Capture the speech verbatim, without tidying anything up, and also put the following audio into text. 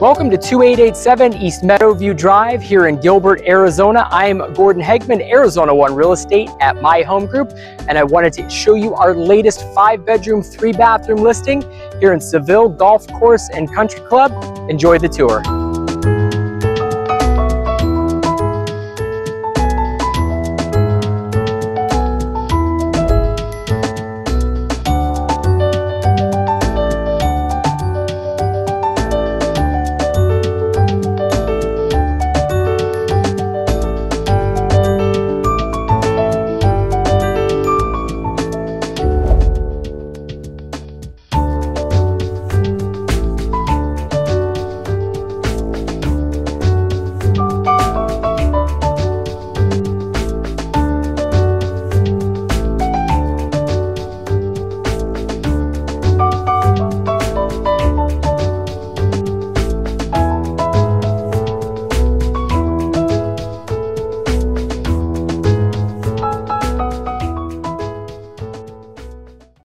Welcome to two eight eight seven East Meadowview Drive here in Gilbert, Arizona. I am Gordon Hegman, Arizona One Real Estate at My Home Group, and I wanted to show you our latest five-bedroom, three-bathroom listing here in Seville Golf Course and Country Club. Enjoy the tour.